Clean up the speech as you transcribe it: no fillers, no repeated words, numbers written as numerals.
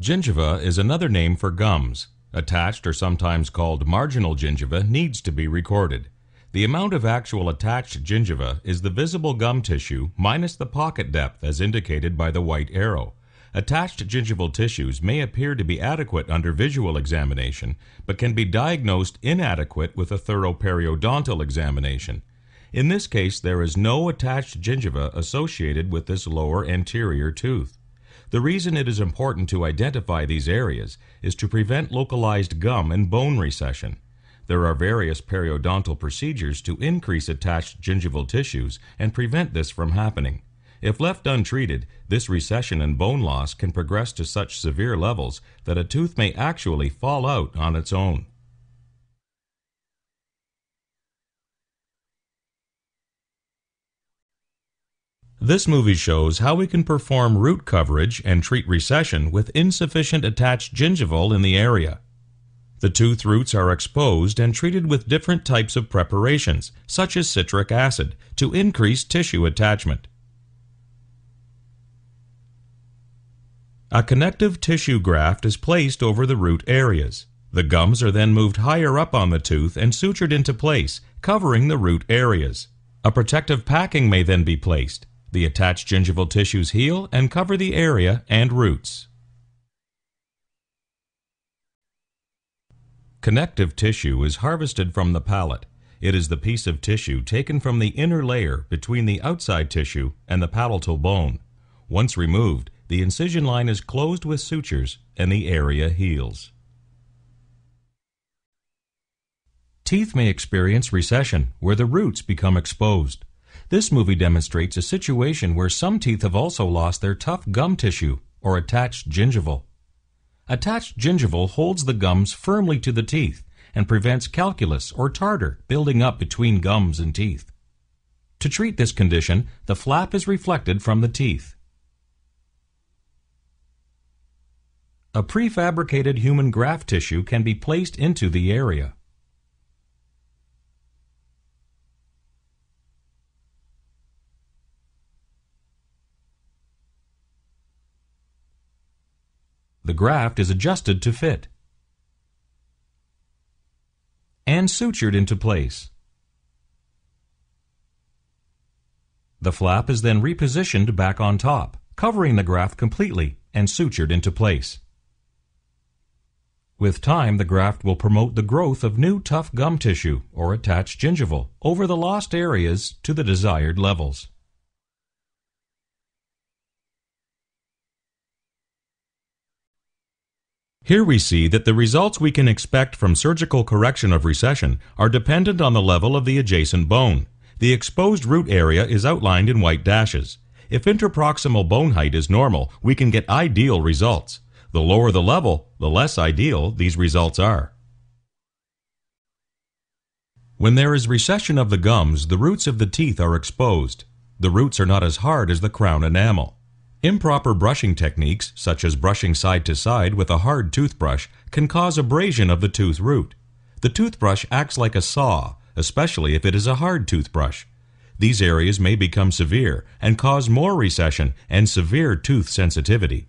Gingiva is another name for gums. Attached or sometimes called marginal gingiva needs to be recorded. The amount of actual attached gingiva is the visible gum tissue minus the pocket depth as indicated by the white arrow. Attached gingival tissues may appear to be adequate under visual examination, but can be diagnosed inadequate with a thorough periodontal examination. In this case, there is no attached gingiva associated with this lower anterior tooth. The reason it is important to identify these areas is to prevent localized gum and bone recession. There are various periodontal procedures to increase attached gingival tissues and prevent this from happening. If left untreated, this recession and bone loss can progress to such severe levels that a tooth may actually fall out on its own. This movie shows how we can perform root coverage and treat recession with insufficient attached gingival in the area. The tooth roots are exposed and treated with different types of preparations, such as citric acid, to increase tissue attachment. A connective tissue graft is placed over the root areas. The gums are then moved higher up on the tooth and sutured into place, covering the root areas. A protective packing may then be placed. The attached gingival tissues heal and cover the area and roots. Connective tissue is harvested from the palate. It is the piece of tissue taken from the inner layer between the outside tissue and the palatal bone. Once removed, the incision line is closed with sutures and the area heals. Teeth may experience recession where the roots become exposed. This movie demonstrates a situation where some teeth have also lost their tough gum tissue or attached gingival. Attached gingival holds the gums firmly to the teeth and prevents calculus or tartar building up between gums and teeth. To treat this condition, the flap is reflected from the teeth. A prefabricated human graft tissue can be placed into the area. The graft is adjusted to fit and sutured into place. The flap is then repositioned back on top, covering the graft completely and sutured into place. With time, the graft will promote the growth of new tough gum tissue or attached gingival over the lost areas to the desired levels. Here we see that the results we can expect from surgical correction of recession are dependent on the level of the adjacent bone. The exposed root area is outlined in white dashes. If interproximal bone height is normal, we can get ideal results. The lower the level, the less ideal these results are. When there is recession of the gums, the roots of the teeth are exposed. The roots are not as hard as the crown enamel. Improper brushing techniques, such as brushing side to side with a hard toothbrush, can cause abrasion of the tooth root. The toothbrush acts like a saw, especially if it is a hard toothbrush. These areas may become severe and cause more recession and severe tooth sensitivity.